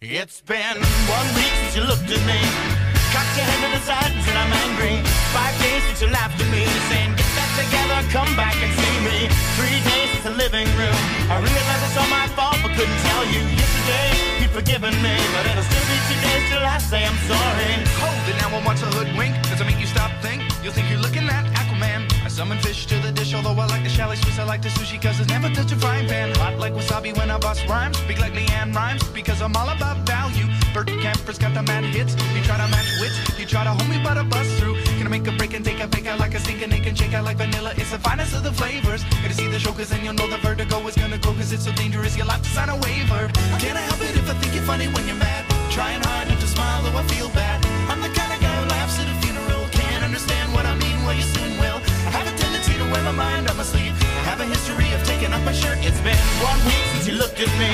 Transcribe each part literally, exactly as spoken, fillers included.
It's been one week since you looked at me. Cocked your head to the side and said I'm angry. Five days since you laughed at me, saying get that together, come back and see me. Three days since the living room I realized it's all my fault but couldn't tell you. Yesterday you'd forgiven me, but it'll still be two days till I say I'm sorry. Hold it now, I want to hoodwink. Does it make you stop, think? You'll think you're looking at Aquaman. I summon fish to the dish, although I like the chalet Swiss. I like the sushi cause it's never touched a frying pan. Hot like wasabi when I bust rhymes. Speak like Leanne Rhymes because I'm all about value. Bert Camper's got the mad hits. You try to match wits, you try to hold me but I bust through. Gonna make a break and take a bake out like a sink and they can shake out like vanilla. It's the finest of the flavors. Gonna see the show cause then you'll know the vertigo is gonna go cause it's so dangerous. You'll have to sign a waiver. Can I help it if I think you're funny when you're mad? Trying hard not to smile though I feel bad. I'm the kind of guy who laughs at a funeral. Can't understand what I mean, well you soon will. I have a tendency to wear my mind on my sleeve. I have a history of taking off my shirt. It's been one week since you looked at me.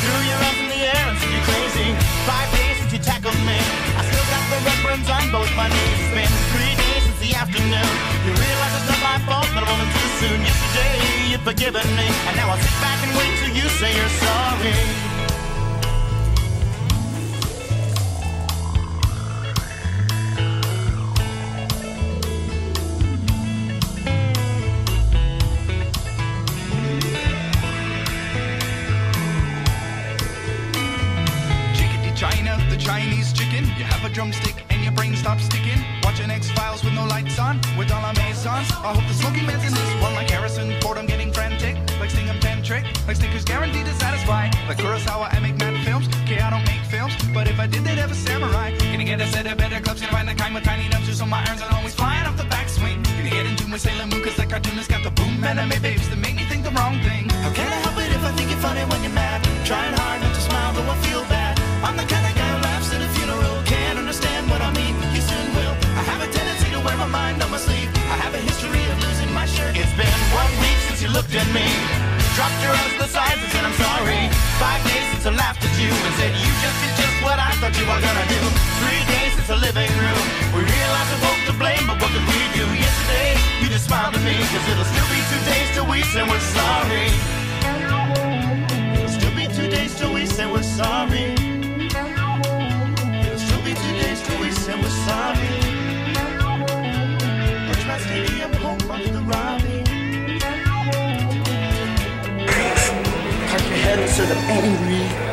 Threw your arms in the air and said you're crazy. Five days since you tackled me. I still got the reference on both my knees. It's been three days since the afternoon. You realize it's not my fault, but I'm only too soon. Yesterday you'd forgiven me, and now I'll sit back and wait till you say you're sorry. China, the Chinese chicken. You have a drumstick and your brain stops sticking. Watching X-Files with no lights on, with all our maisons. I hope the smoking man's in this one. Like Harrison Ford, I'm getting frantic. Like Stingham Tantric, like Snickers guaranteed to satisfy. Like Kurosawa, I make mad films. Okay, I don't make films, but if I did, they'd have a samurai. Gonna get a set of better clubs, gonna find the kind with tiny nubs. So my irons are always flying off the backswing. Gonna get into my Sailor Moon, cause that cartoonist got the boom anime babes that make me think the wrong thing. How can I help it if I think you're funny when you're mad? Trying hard not to smile, though I feel bad. I'm the kind of guy who laughs at a funeral. Can't understand what I mean, you soon will. I have a tendency to wear my mind on my sleeve. I have a history of losing my shirt. It's been one week since you looked at me. Dropped your eyes to the sides and said I'm sorry. Five days since I laughed at you and said you just did just what I thought you were gonna do. Three days since the living room we realized we're both to blame, but what could we do? Yesterday you just smiled at me, cause it'll still be two days till we say we're sorry. It'll still be two days till we say we're sorry. And we're sorry. Push my C D up home under the Robbie. Cock your head instead of angry.